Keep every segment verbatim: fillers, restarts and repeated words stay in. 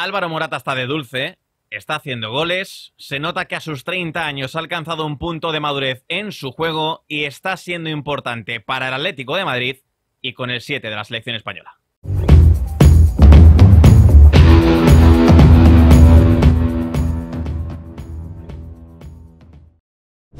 Álvaro Morata está de dulce, está haciendo goles, se nota que a sus treinta años ha alcanzado un punto de madurez en su juego y está siendo importante para el Atlético de Madrid y con el siete de la selección española.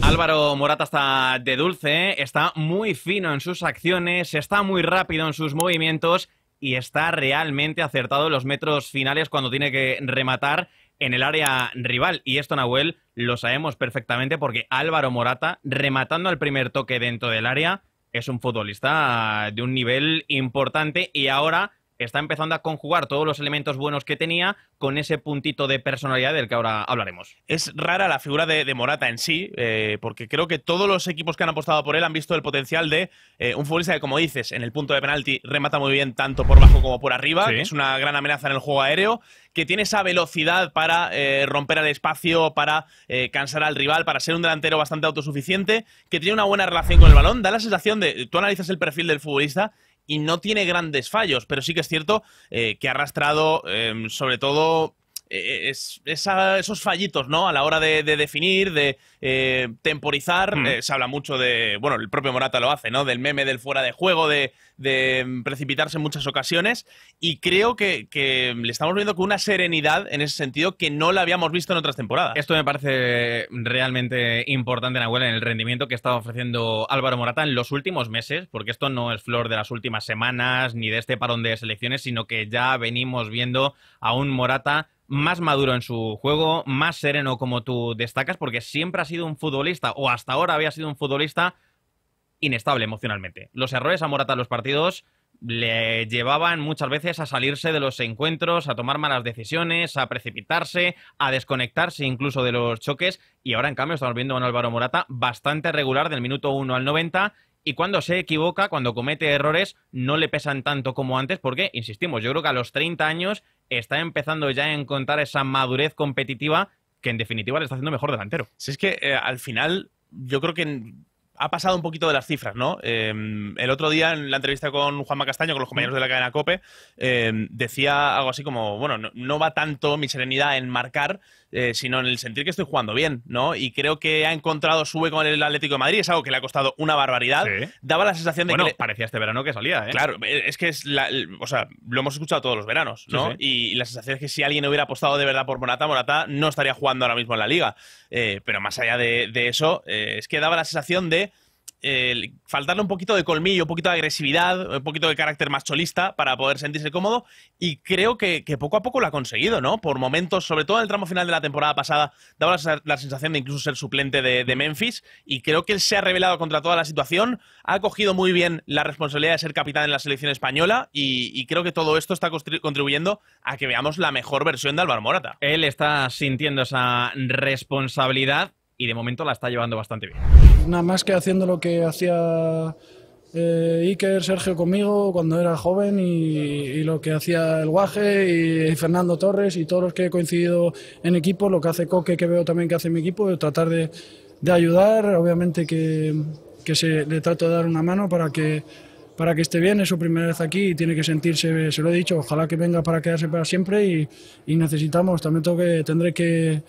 Álvaro Morata está de dulce, está muy fino en sus acciones, está muy rápido en sus movimientos y está realmente acertado en los metros finales cuando tiene que rematar en el área rival. Y esto, Nahuel, lo sabemos perfectamente porque Álvaro Morata, rematando al primer toque dentro del área, es un futbolista de un nivel importante y ahora está empezando a conjugar todos los elementos buenos que tenía con ese puntito de personalidad del que ahora hablaremos. Es rara la figura de, de Morata en sí, eh, porque creo que todos los equipos que han apostado por él han visto el potencial de eh, un futbolista que, como dices, en el punto de penalti remata muy bien tanto por bajo como por arriba, sí, que es una gran amenaza en el juego aéreo, que tiene esa velocidad para eh, romper al espacio, para eh, cansar al rival, para ser un delantero bastante autosuficiente, que tiene una buena relación con el balón. Da la sensación de, tú analizas el perfil del futbolista y no tiene grandes fallos, pero sí que es cierto eh, que ha arrastrado eh, sobre todo eh, es, esa, esos fallitos, ¿no? A la hora de, de definir, de eh, temporizar. Mm. Eh, se habla mucho de, bueno, el propio Morata lo hace, ¿no? Del meme del fuera de juego, de, de precipitarse en muchas ocasiones, y creo que, que le estamos viendo con una serenidad en ese sentido que no la habíamos visto en otras temporadas. Esto me parece realmente importante, Nahuel, en el rendimiento que está ofreciendo Álvaro Morata en los últimos meses, porque esto no es flor de las últimas semanas ni de este parón de selecciones, sino que ya venimos viendo a un Morata más maduro en su juego, más sereno, como tú destacas, porque siempre ha sido un futbolista, o hasta ahora había sido un futbolista inestable emocionalmente. Los errores a Morata en los partidos le llevaban muchas veces a salirse de los encuentros, a tomar malas decisiones, a precipitarse, a desconectarse incluso de los choques, y ahora en cambio estamos viendo a un Álvaro Morata bastante regular del minuto uno al noventa, y cuando se equivoca, cuando comete errores, no le pesan tanto como antes porque, insistimos, yo creo que a los treinta años está empezando ya a encontrar esa madurez competitiva que en definitiva le está haciendo mejor delantero. Si es que eh, al final yo creo que en... ha pasado un poquito de las cifras, ¿no? Eh, el otro día, en la entrevista con Juanma Castaño, con los compañeros de la cadena COPE, eh, decía algo así como, bueno, no, no va tanto mi serenidad en marcar, eh, sino en el sentir que estoy jugando bien, ¿no? Y creo que ha encontrado su hueco en el Atlético de Madrid, es algo que le ha costado una barbaridad. Sí. Daba la sensación de bueno, que... Bueno, le... parecía este verano que salía, ¿eh? Claro, es que es la... O sea, lo hemos escuchado todos los veranos, ¿no? Sí, sí. Y la sensación es que si alguien hubiera apostado de verdad por Morata, Morata no estaría jugando ahora mismo en la Liga. Eh, pero más allá de, de eso, eh, es que daba la sensación de Eh, faltarle un poquito de colmillo, un poquito de agresividad, un poquito de carácter más cholista para poder sentirse cómodo, y creo que, que poco a poco lo ha conseguido, ¿no? Por momentos, sobre todo en el tramo final de la temporada pasada, daba la, la sensación de incluso ser suplente de, de Memphis, y creo que él se ha rebelado contra toda la situación, ha cogido muy bien la responsabilidad de ser capitán en la selección española, y, y creo que todo esto está contribuyendo a que veamos la mejor versión de Álvaro Morata. Él está sintiendo esa responsabilidad y de momento la está llevando bastante bien. Nada más que haciendo lo que hacía eh, Iker, Sergio conmigo cuando era joven, y, y lo que hacía El Guaje y Fernando Torres y todos los que he coincidido en equipo, lo que hace Coque, que veo también que hace mi equipo, tratar de, de ayudar, obviamente que, que se, le trato de dar una mano para que, para que esté bien. Es su primera vez aquí y tiene que sentirse, se lo he dicho, ojalá que venga para quedarse para siempre, y, y necesitamos, también tengo que, tendré que...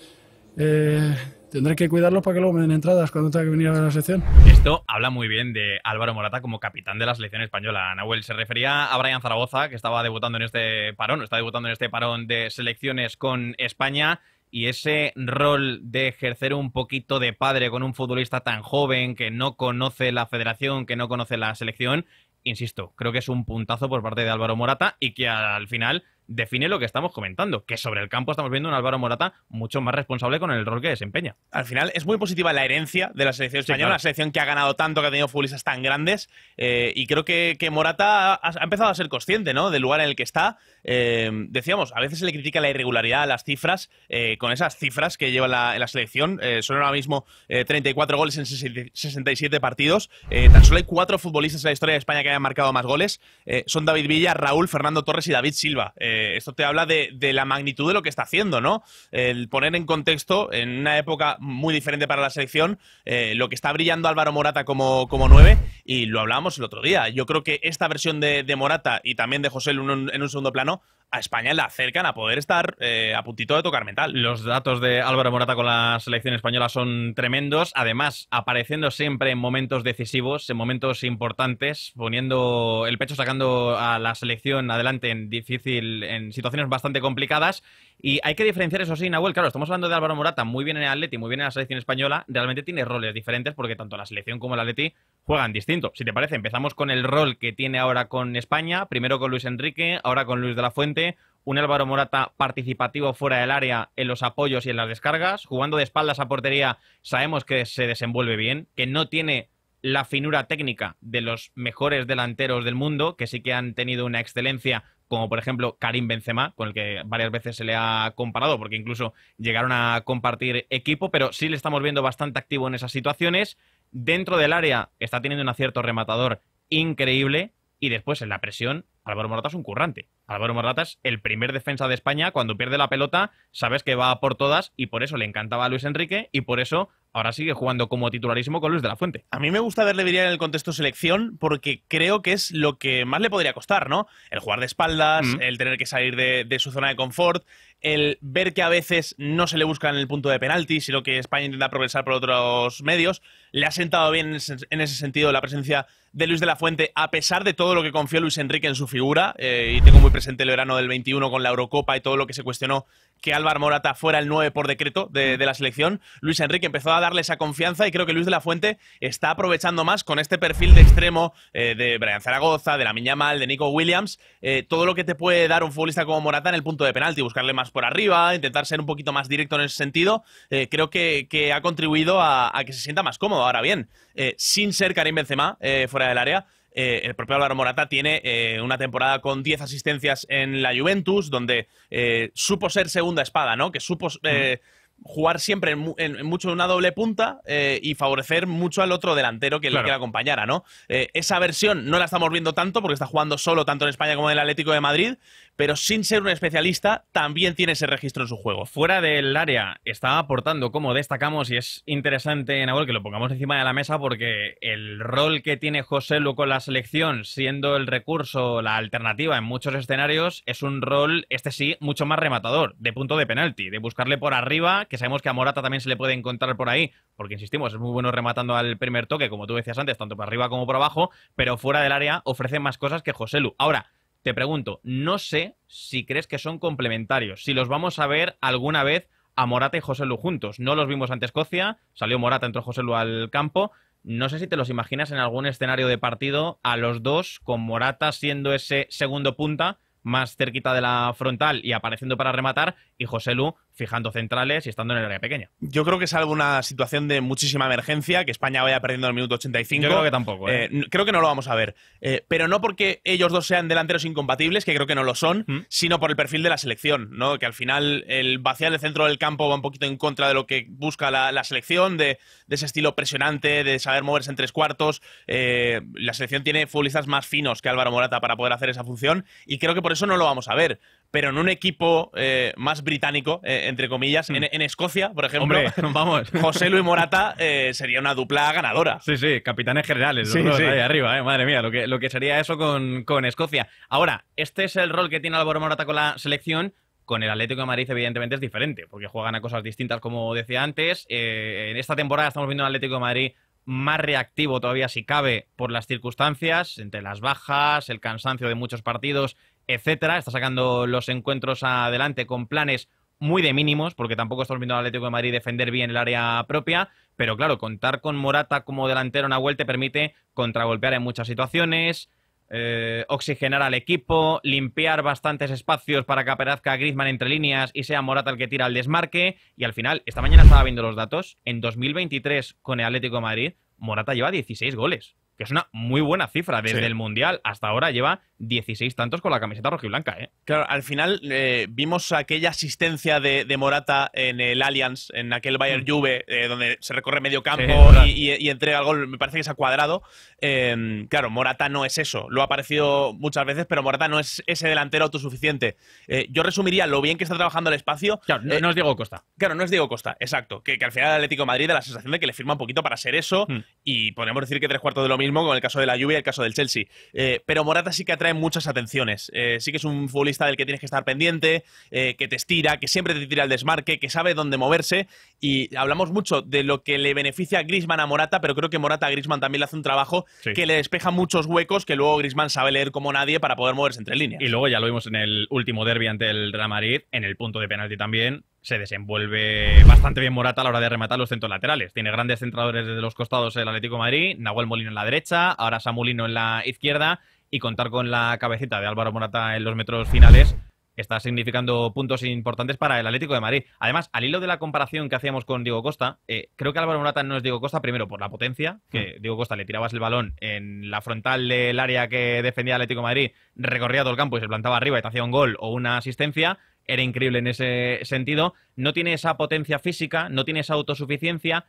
Eh, Tendré que cuidarlos para que luego me den entradas cuando tenga que venir a ver la selección. Esto habla muy bien de Álvaro Morata como capitán de la selección española. Nahuel, se refería a Bryan Zaragoza, que estaba debutando en este parón, está debutando en este parón de selecciones con España, y ese rol de ejercer un poquito de padre con un futbolista tan joven que no conoce la federación, que no conoce la selección, insisto, creo que es un puntazo por parte de Álvaro Morata y que al final define lo que estamos comentando, que sobre el campo estamos viendo un Álvaro Morata mucho más responsable con el rol que desempeña. Al final es muy positiva la herencia de la selección española, sí, claro, una selección que ha ganado tanto, que ha tenido futbolistas tan grandes, eh, y creo que, que Morata ha, ha empezado a ser consciente, ¿no?, del lugar en el que está. Eh, decíamos, a veces se le critica la irregularidad a las cifras, eh, con esas cifras que lleva la, en la selección, eh, son ahora mismo eh, treinta y cuatro goles en sesenta y siete partidos, eh, tan solo hay cuatro futbolistas en la historia de España que hayan marcado más goles, eh, son David Villa, Raúl, Fernando Torres y David Silva. Eh, Esto te habla de, de la magnitud de lo que está haciendo, ¿no? El poner en contexto, en una época muy diferente para la selección, eh, lo que está brillando Álvaro Morata como, como nueve, y lo hablábamos el otro día. Yo creo que esta versión de, de Morata, y también de José en un, en un segundo plano, a España le acercan a poder estar eh, a puntito de tocar metal. Los datos de Álvaro Morata con la selección española son tremendos, además apareciendo siempre en momentos decisivos, en momentos importantes, poniendo el pecho, sacando a la selección adelante en difícil, en situaciones bastante complicadas. Y hay que diferenciar, eso sí, Nahuel, claro, estamos hablando de Álvaro Morata, muy bien en el Atleti, muy bien en la selección española, realmente tiene roles diferentes porque tanto la selección como el Atleti juegan distinto. Si te parece, empezamos con el rol que tiene ahora con España, primero con Luis Enrique, ahora con Luis de la Fuente, un Álvaro Morata participativo fuera del área en los apoyos y en las descargas, jugando de espaldas a portería, sabemos que se desenvuelve bien, que no tiene la finura técnica de los mejores delanteros del mundo, que sí que han tenido una excelencia, como por ejemplo Karim Benzema, con el que varias veces se le ha comparado, porque incluso llegaron a compartir equipo, pero sí le estamos viendo bastante activo en esas situaciones. Dentro del área está teniendo un acierto rematador increíble, y después en la presión, Álvaro Morata es un currante. Álvaro Morata es el primer defensa de España, cuando pierde la pelota sabes que va por todas, y por eso le encantaba a Luis Enrique, y por eso ahora sigue jugando como titularísimo con Luis de la Fuente. A mí me gusta verle brillar en el contexto selección porque creo que es lo que más le podría costar, ¿no? El jugar de espaldas, mm-hmm. el tener que salir de, de su zona de confort, el ver que a veces no se le busca en el punto de penalti, sino que España intenta progresar por otros medios. Le ha sentado bien en ese, en ese sentido la presencia de Luis de la Fuente, a pesar de todo lo que confió Luis Enrique en su figura. Eh, y tengo muy presente el verano del veintiuno con la Eurocopa y todo lo que se cuestionó que Álvaro Morata fuera el nueve por decreto de, de la selección. Luis Enrique empezó a darle esa confianza y creo que Luis de la Fuente está aprovechando más con este perfil de extremo eh, de Bryan Zaragoza, de La Miña Mal, de Nico Williams, eh, todo lo que te puede dar un futbolista como Morata en el punto de penalti, buscarle más por arriba, intentar ser un poquito más directo en ese sentido. Eh, creo que, que ha contribuido a, a que se sienta más cómodo. Ahora bien, eh, sin ser Karim Benzema eh, fuera del área, Eh, el propio Álvaro Morata tiene eh, una temporada con diez asistencias en la Juventus, donde eh, supo ser segunda espada, ¿no? Que supo eh, mm. jugar siempre en, en, en mucho una doble punta eh, y favorecer mucho al otro delantero que, claro. que le acompañara, ¿no? Eh, esa versión no la estamos viendo tanto porque está jugando solo tanto en España como en el Atlético de Madrid, pero sin ser un especialista también tiene ese registro en su juego. Fuera del área está aportando, como destacamos, y es interesante, Nahuel, que lo pongamos encima de la mesa porque el rol que tiene Joselu con la selección, siendo el recurso, la alternativa en muchos escenarios, es un rol, este sí, mucho más rematador, de punto de penalti, de buscarle por arriba, que sabemos que a Morata también se le puede encontrar por ahí, porque insistimos, es muy bueno rematando al primer toque, como tú decías antes, tanto por arriba como por abajo, pero fuera del área ofrece más cosas que Joselu. Ahora, te pregunto, no sé si crees que son complementarios, si los vamos a ver alguna vez a Morata y Joselu juntos. No los vimos ante Escocia, salió Morata, entró Joselu al campo. No sé si te los imaginas en algún escenario de partido a los dos, con Morata siendo ese segundo punta, más cerquita de la frontal y apareciendo para rematar, y Joselu fijando centrales y estando en el área pequeña. Yo creo que salvo una situación de muchísima emergencia, que España vaya perdiendo en el minuto ochenta y cinco. Yo creo que tampoco. ¿eh? Eh, creo que no lo vamos a ver. Eh, pero no porque ellos dos sean delanteros incompatibles, que creo que no lo son, ¿Mm? sino por el perfil de la selección, ¿no? Que al final el vaciar el centro del campo va un poquito en contra de lo que busca la, la selección, de, de ese estilo presionante, de saber moverse en tres cuartos. Eh, la selección tiene futbolistas más finos que Álvaro Morata para poder hacer esa función, y creo que por eso no lo vamos a ver. Pero en un equipo eh, más británico, eh, entre comillas, mm. en, en Escocia, por ejemplo, Hombre, vamos. Joselu y Morata eh, sería una dupla ganadora. Sí, sí, capitanes generales, sí, los sí. ahí arriba, eh, madre mía, lo que, lo que sería eso con, con Escocia. Ahora, este es el rol que tiene Álvaro Morata con la selección. Con el Atlético de Madrid, evidentemente, es diferente, porque juegan a cosas distintas, como decía antes. Eh, en esta temporada estamos viendo al Atlético de Madrid más reactivo todavía, si cabe, por las circunstancias, entre las bajas, el cansancio de muchos partidos, etcétera. Está sacando los encuentros adelante con planes muy de mínimos, porque tampoco estamos viendo al Atlético de Madrid defender bien el área propia, pero claro, contar con Morata como delantero en la vuelta permite contragolpear en muchas situaciones, eh, oxigenar al equipo, limpiar bastantes espacios para que aparezca Griezmann entre líneas y sea Morata el que tira al desmarque, y al final, esta mañana estaba viendo los datos, en dos mil veintitrés con el Atlético de Madrid, Morata lleva dieciséis goles, que es una muy buena cifra. Desde sí. el Mundial hasta ahora lleva dieciséis tantos con la camiseta rojiblanca, ¿eh? Claro, al final eh, vimos aquella asistencia de, de Morata en el Allianz, en aquel Bayern mm. Juve, eh, donde se recorre medio campo sí, y, y, y entrega el gol, me parece que es a Cuadrado. Eh, claro, Morata no es eso. Lo ha aparecido muchas veces, pero Morata no es ese delantero autosuficiente. Eh, yo resumiría lo bien que está trabajando el espacio. Claro, no, eh, no es Diego Costa. Claro, no es Diego Costa, exacto. Que, que al final el Atlético de Madrid da la sensación de que le firma un poquito para ser eso, mm. y podemos decir que tres cuartos de lo mismo con el caso de la Juve y el caso del Chelsea. Eh, pero Morata sí que atrae atrae muchas atenciones. Eh, sí que es un futbolista del que tienes que estar pendiente, eh, que te estira, que siempre te tira el desmarque, que sabe dónde moverse. Y hablamos mucho de lo que le beneficia a Griezmann a Morata, pero creo que Morata a Griezmann también le hace un trabajo sí. que le despeja muchos huecos que luego Griezmann sabe leer como nadie para poder moverse entre líneas. Y luego ya lo vimos en el último derbi ante el Real Madrid, en el punto de penalti también. Se desenvuelve bastante bien Morata a la hora de rematar los centros laterales. Tiene grandes centradores desde los costados el Atlético de Madrid, Nahuel Molino en la derecha, ahora Samulino en la izquierda, y contar con la cabecita de Álvaro Morata en los metros finales está significando puntos importantes para el Atlético de Madrid. Además, al hilo de la comparación que hacíamos con Diego Costa, eh, creo que Álvaro Morata no es Diego Costa, primero por la potencia, que Diego Costa le tirabas el balón en la frontal del área que defendía el Atlético de Madrid, recorría todo el campo y se plantaba arriba y te hacía un gol o una asistencia. Era increíble en ese sentido. No tiene esa potencia física, no tiene esa autosuficiencia,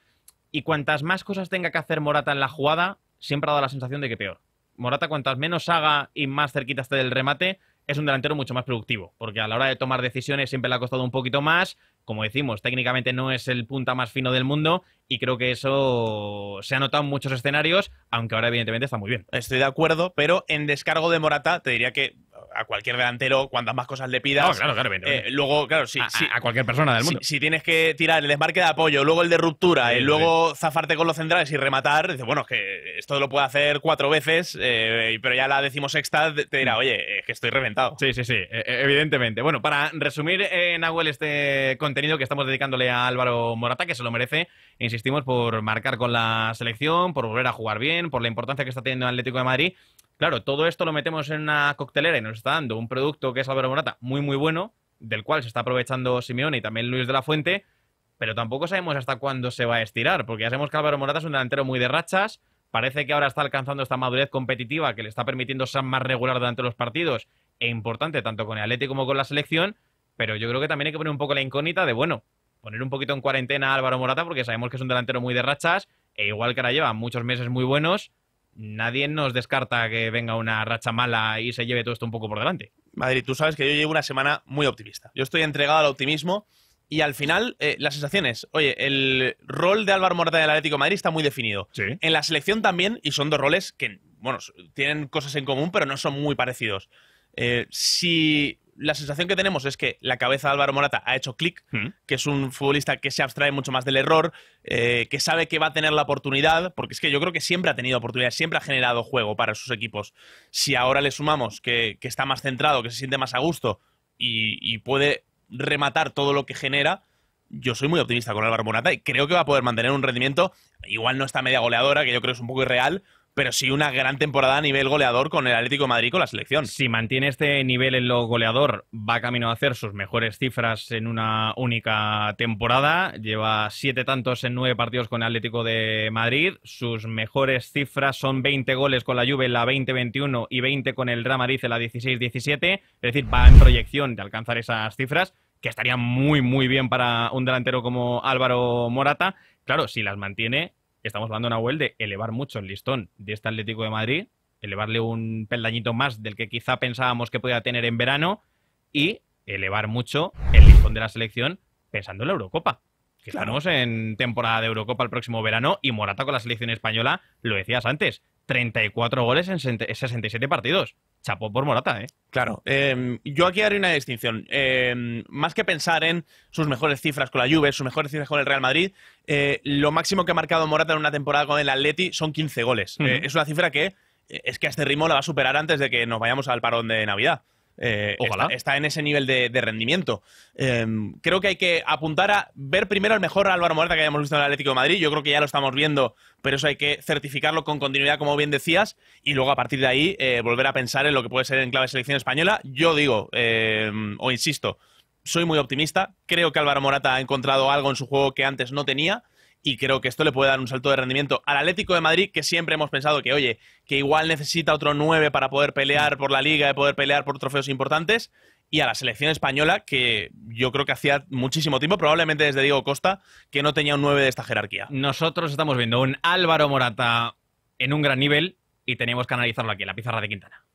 y cuantas más cosas tenga que hacer Morata en la jugada, siempre ha dado la sensación de que peor. Morata, cuantas menos haga y más cerquita esté del remate, es un delantero mucho más productivo, porque a la hora de tomar decisiones siempre le ha costado un poquito más. Como decimos, técnicamente no es el punta más fino del mundo, y creo que eso se ha notado en muchos escenarios, aunque ahora evidentemente está muy bien. Estoy de acuerdo, pero en descargo de Morata te diría que a cualquier delantero, cuantas más cosas le pidas… No, claro, claro, bien, bien. Eh, luego, claro, sí, a, sí, a cualquier persona del mundo. Si, si tienes que tirar el desmarque de apoyo, luego el de ruptura, sí, y luego sí. zafarte con los centrales y rematar, dices, bueno, es que esto lo puedo hacer cuatro veces, eh, pero ya la decimosexta te dirá, oye, es que estoy reventado. Sí, sí, sí, evidentemente. Bueno, para resumir, eh, Nahuel, este contenido que estamos dedicándole a Álvaro Morata, que se lo merece, insistimos, por marcar con la selección, por volver a jugar bien, por la importancia que está teniendo el Atlético de Madrid. Claro, todo esto lo metemos en una coctelera y nos está dando un producto que es Álvaro Morata muy, muy bueno, del cual se está aprovechando Simeone y también Luis de la Fuente, pero tampoco sabemos hasta cuándo se va a estirar, porque ya sabemos que Álvaro Morata es un delantero muy de rachas, parece que ahora está alcanzando esta madurez competitiva que le está permitiendo ser más regular durante los partidos, e importante tanto con el Atlético como con la selección, pero yo creo que también hay que poner un poco la incógnita de, bueno, poner un poquito en cuarentena a Álvaro Morata, porque sabemos que es un delantero muy de rachas, e igual que ahora lleva muchos meses muy buenos, nadie nos descarta que venga una racha mala y se lleve todo esto un poco por delante. Madrid, tú sabes que yo llevo una semana muy optimista. Yo estoy entregado al optimismo y al final eh, las sensaciones. Oye, el rol de Álvaro Morata del Atlético de Madrid está muy definido. ¿Sí? En la selección también, y son dos roles que, bueno, tienen cosas en común, pero no son muy parecidos. Eh, si... La sensación que tenemos es que la cabeza de Álvaro Morata ha hecho clic, ¿Mm? que es un futbolista que se abstrae mucho más del error, eh, que sabe que va a tener la oportunidad, porque es que yo creo que siempre ha tenido oportunidad, siempre ha generado juego para sus equipos. Si ahora le sumamos que, que está más centrado, que se siente más a gusto y, y puede rematar todo lo que genera, yo soy muy optimista con Álvaro Morata y creo que va a poder mantener un rendimiento. Igual no está media goleadora, que yo creo que es un poco irreal, pero sí una gran temporada a nivel goleador con el Atlético de Madrid, con la selección. Si mantiene este nivel en lo goleador, va camino a hacer sus mejores cifras en una única temporada. Lleva siete tantos en nueve partidos con el Atlético de Madrid. Sus mejores cifras son veinte goles con la Juve en la veinte veintiuno y veinte con el Real Madrid en la dieciséis diecisiete. Es decir, va en proyección de alcanzar esas cifras, que estarían muy, muy bien para un delantero como Álvaro Morata. Claro, si las mantiene... Estamos hablando, Nahuel, de elevar mucho el listón de este Atlético de Madrid, elevarle un peldañito más del que quizá pensábamos que podía tener en verano, y elevar mucho el listón de la selección pensando en la Eurocopa. Que claro. Estamos en temporada de Eurocopa el próximo verano, y Morata con la selección española, lo decías antes, treinta y cuatro goles en sesenta y siete partidos. Chapó por Morata, ¿eh? Claro. Eh, yo aquí haré una distinción. Eh, más que pensar en sus mejores cifras con la Juve, sus mejores cifras con el Real Madrid, eh, lo máximo que ha marcado Morata en una temporada con el Atleti son quince goles. Uh-huh. eh, es una cifra que es que a este ritmo la va a superar antes de que nos vayamos al parón de Navidad. Eh, Ojalá. Está, está en ese nivel de, de rendimiento. Eh, creo que hay que apuntar a ver primero el mejor Álvaro Morata que hayamos visto en el Atlético de Madrid. Yo creo que ya lo estamos viendo, pero eso hay que certificarlo con continuidad, como bien decías, y luego a partir de ahí eh, volver a pensar en lo que puede ser en clave selección española. Yo digo, eh, o insisto, soy muy optimista. Creo que Álvaro Morata ha encontrado algo en su juego que antes no tenía. Y creo que esto le puede dar un salto de rendimiento al Atlético de Madrid, que siempre hemos pensado que, oye, que igual necesita otro nueve para poder pelear por la Liga y poder pelear por trofeos importantes, y a la selección española, que yo creo que hacía muchísimo tiempo, probablemente desde Diego Costa, que no tenía un nueve de esta jerarquía. Nosotros estamos viendo un Álvaro Morata en un gran nivel y tenemos que analizarlo aquí, en la pizarra de Quintana.